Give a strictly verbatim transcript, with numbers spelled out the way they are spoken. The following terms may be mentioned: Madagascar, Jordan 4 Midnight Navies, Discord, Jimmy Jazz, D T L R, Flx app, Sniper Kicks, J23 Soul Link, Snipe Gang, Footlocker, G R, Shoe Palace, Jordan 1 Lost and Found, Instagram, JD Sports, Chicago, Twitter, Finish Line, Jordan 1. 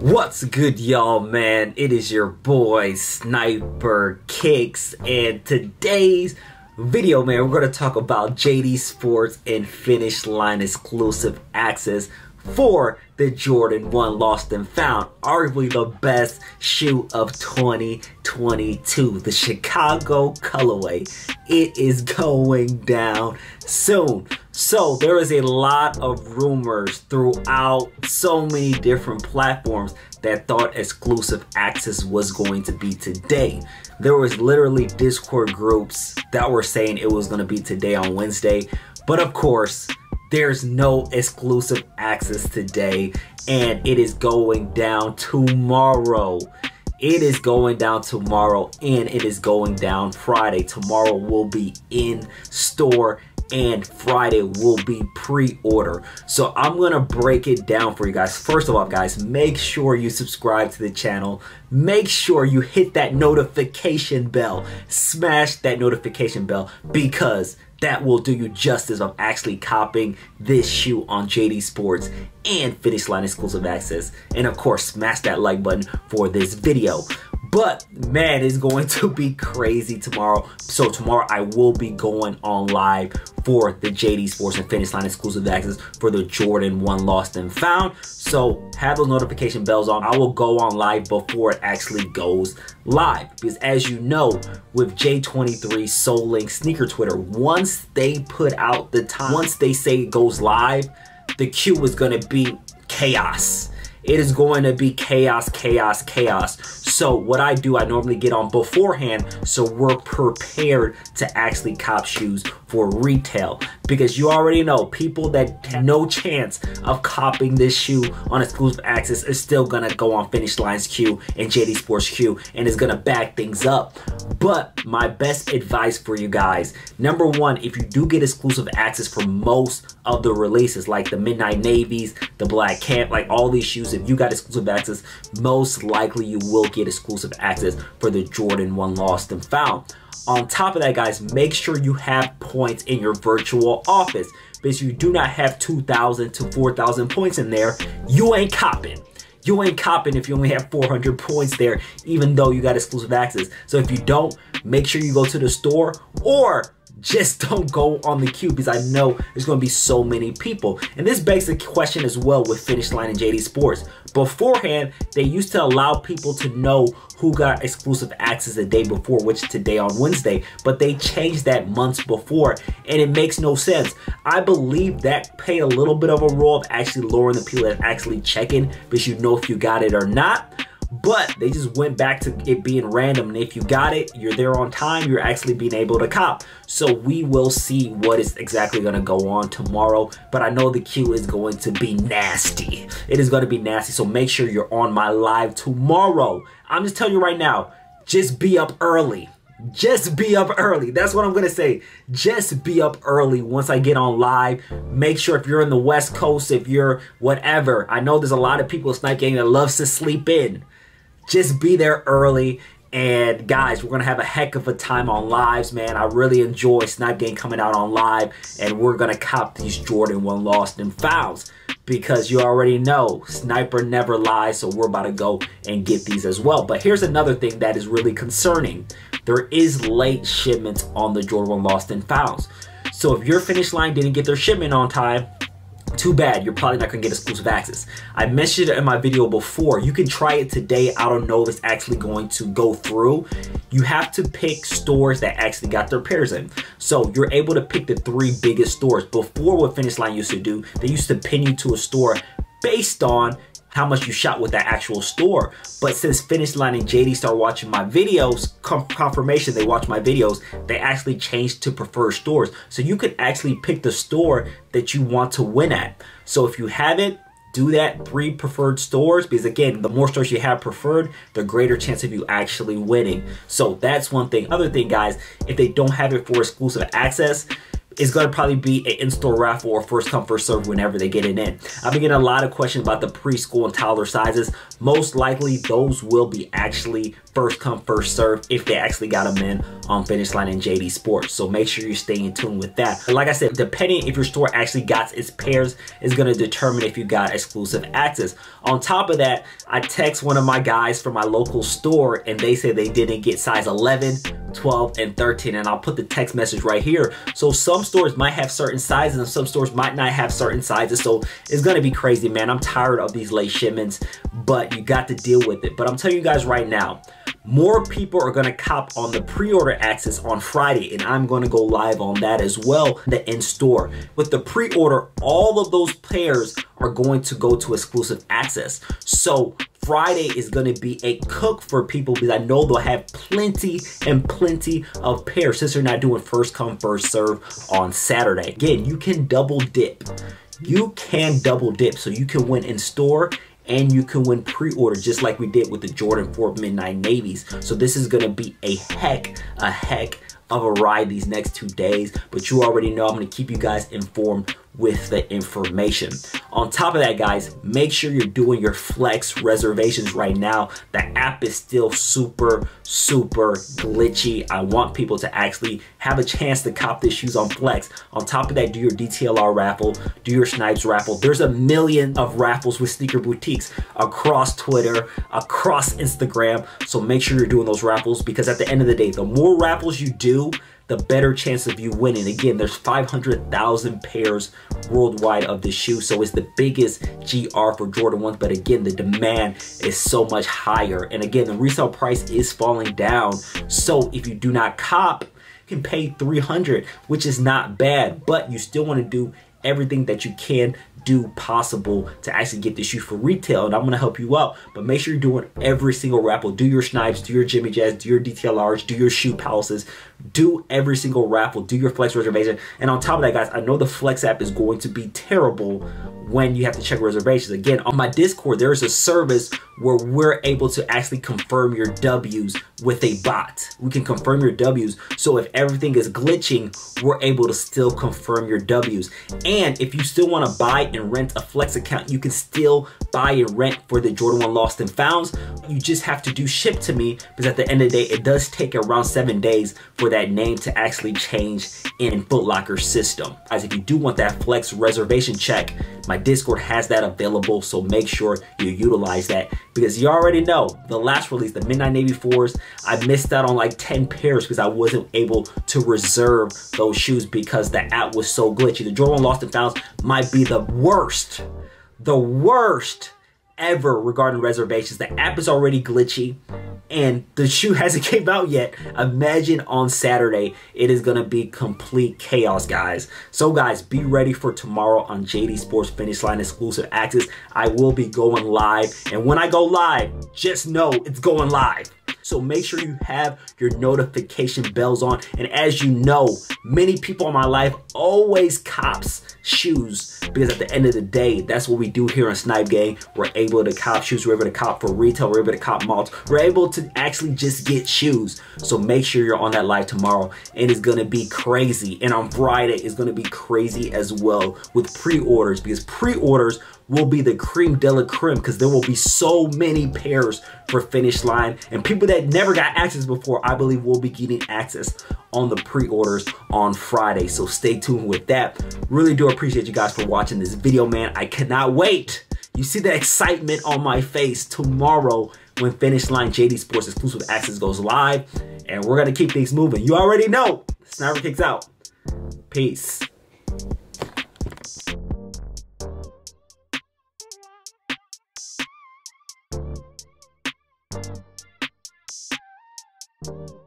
What's good, y'all, man? It is your boy Sniper Kicks, and today's video, man, we're going to talk about J D Sports and Finish Line exclusive access for the Jordan one Lost and Found, arguably the best shoe of twenty twenty-two, the Chicago colorway. It is going down soon. So there is a lot of rumors throughout so many different platforms that thought exclusive access was going to be today. There was literally Discord groups that were saying it was going to be today on Wednesday, but of course, there's no exclusive access today, and it is going down tomorrow. It is going down tomorrow, and it is going down Friday. Tomorrow will be in store, and Friday will be pre-order. So I'm gonna break it down for you guys. First of all, guys, make sure you subscribe to the channel. Make sure you hit that notification bell. Smash that notification bell, because that will do you justice of actually copying this shoe on J D Sports and Finish Line exclusive access. And of course, smash that like button for this video. But man, it's going to be crazy tomorrow. So tomorrow I will be going on live for the J D Sports and Finish Line exclusive access for the Jordan one Lost and Found. So have those notification bells on. I will go on live before it actually goes live, because as you know, with J twenty-three Soul Link sneaker Twitter, once they put out the time, once they say it goes live, the queue is going to be chaos. It is going to be chaos, chaos, chaos. So what I do, I normally get on beforehand, so we're prepared to actually cop shoes for retail, because you already know people that have no chance of copying this shoe on exclusive access is still gonna go on Finish Line's queue and J D Sports queue, and is gonna back things up. But my best advice for you guys, number one, if you do get exclusive access for most of the releases, like the Midnight Navies, the Black Camp, like all these shoes, if you got exclusive access, most likely you will get exclusive access for the Jordan one Lost and Found. On top of that, guys, make sure you have points in your virtual office, because you do not have two thousand to four thousand points in there, you ain't copping. You ain't copping if you only have four hundred points there, even though you got exclusive access. So if you don't, make sure you go to the store, or just don't go on the queue, because I know there's going to be so many people. And this begs the question as well with Finish Line and J D Sports. Beforehand, they used to allow people to know who got exclusive access the day before, which today on Wednesday, but they changed that months before, and it makes no sense. I believe that played a little bit of a role of actually lowering the people that actually check in, because you know if you got it or not. But they just went back to it being random, and if you got it, you're there on time, you're actually being able to cop. So we will see what is exactly going to go on tomorrow, but I know the queue is going to be nasty. It is going to be nasty, so make sure you're on my live tomorrow. I'm just telling you right now, just be up early. Just be up early. That's what I'm going to say. Just be up early once I get on live. Make sure if you're in the West Coast, if you're whatever. I know there's a lot of people in Snipe Gang that loves to sleep in. Just be there early. And guys, we're going to have a heck of a time on lives, man. I really enjoy Snipe Gang coming out on live, and we're going to cop these Jordan one Lost and Founds, because you already know Sniper never lies, so we're about to go and get these as well. But here's another thing that is really concerning. There is late shipments on the Jordan one Lost and Founds. So if your Finish Line didn't get their shipment on time, too bad, you're probably not gonna get exclusive access. I mentioned it in my video before, you can try it today. I don't know if it's actually going to go through. You have to pick stores that actually got their pairs in. So you're able to pick the three biggest stores. Before, what Finish Line used to do, they used to pin you to a store based on how much you shot with that actual store. But since Finish Line and J D start watching my videos, confirmation they watch my videos, they actually changed to preferred stores. So you could actually pick the store that you want to win at. So if you have it, do that, three preferred stores, because again, the more stores you have preferred, the greater chance of you actually winning. So that's one thing. Other thing, guys, if they don't have it for exclusive access, is going to probably be an in-store raffle or first come, first serve whenever they get it in. I've been getting a lot of questions about the preschool and toddler sizes. Most likely, those will be actually first come, first serve if they actually got them in on Finish Line and J D Sports. So make sure you're staying in tune with that. But like I said, depending if your store actually got its pairs is going to determine if you got exclusive access. On top of that, I text one of my guys from my local store and they say they didn't get size eleven, twelve, and thirteen, and I'll put the text message right here. So some stores might have certain sizes and some stores might not have certain sizes, so it's gonna be crazy, man. I'm tired of these late shipments, but you got to deal with it. But I'm telling you guys right now, more people are gonna cop on the pre-order access on Friday, and I'm gonna go live on that as well, the in-store. With the pre-order, all of those players are going to go to exclusive access. So Friday is gonna be a cook for people because I know they'll have plenty and plenty of pairs since they're not doing first come, first serve on Saturday. Again, you can double dip. You can double dip, so you can win in store and you can win pre-order just like we did with the Jordan four Midnight Navies. So this is gonna be a heck, a heck of a ride these next two days, but you already know I'm gonna keep you guys informed with the information. On top of that, guys, make sure you're doing your Flex reservations right now. The app is still super, super glitchy. I want people to actually have a chance to cop their shoes on Flex. On top of that, do your D T L R raffle, do your Snipes raffle. There's a million of raffles with sneaker boutiques across Twitter, across Instagram. So make sure you're doing those raffles because at the end of the day, the more raffles you do, the better chance of you winning. Again, there's five hundred thousand pairs worldwide of this shoe, so it's the biggest G R for Jordan one, but again, the demand is so much higher. And again, the resale price is falling down, so if you do not cop, you can pay three hundred dollars, which is not bad, but you still wanna do everything that you can do possible to actually get this shoe for retail, and I'm gonna help you out. But make sure you're doing every single raffle. Do your Snipes, do your Jimmy Jazz, do your D T L Rs, do your Shoe Palaces, do every single raffle, do your Flex reservation. And on top of that, guys, I know the Flex app is going to be terrible when you have to check reservations. Again, on my Discord, there is a service where we're able to actually confirm your W's with a bot. We can confirm your W's, so if everything is glitching, we're able to still confirm your W's. And if you still wanna buy and rent a Flex account, you can still buy and rent for the Jordan one Lost and Founds. You just have to do ship to me, because at the end of the day, it does take around seven days for that name to actually change in Foot Locker system. Guys, if you do want that Flex reservation check, my Discord has that available, so make sure you utilize that, because you already know the last release, the Midnight Navy fours, I missed out on like ten pairs because I wasn't able to reserve those shoes because the app was so glitchy. The Jordan one Lost and Founds might be the worst, the worst ever regarding reservations. The app is already glitchy and the shoe hasn't came out yet. Imagine on Saturday, it is gonna be complete chaos, guys. So guys, be ready for tomorrow on J D Sports Finish Line exclusive access. I will be going live, and when I go live, just know it's going live. So make sure you have your notification bells on. And as you know, many people in my life always cops shoes, because at the end of the day, that's what we do here on Snipe Gang. We're able to cop shoes, we're able to cop for retail, we're able to cop malts, we're able to actually just get shoes. So make sure you're on that live tomorrow, and it's gonna be crazy. And on Friday, it's gonna be crazy as well with pre-orders, because pre-orders will be the creme de la creme, because there will be so many pairs for Finish Line, and people that never got access before, I believe, will be getting access on the pre-orders on Friday. So stay tuned with that. Really do appreciate you guys for watching this video, man. I cannot wait. You see the excitement on my face tomorrow when Finish Line J D Sports exclusive access goes live, and we're gonna keep things moving. You already know. Sniper Kicks out. Peace. Thank you.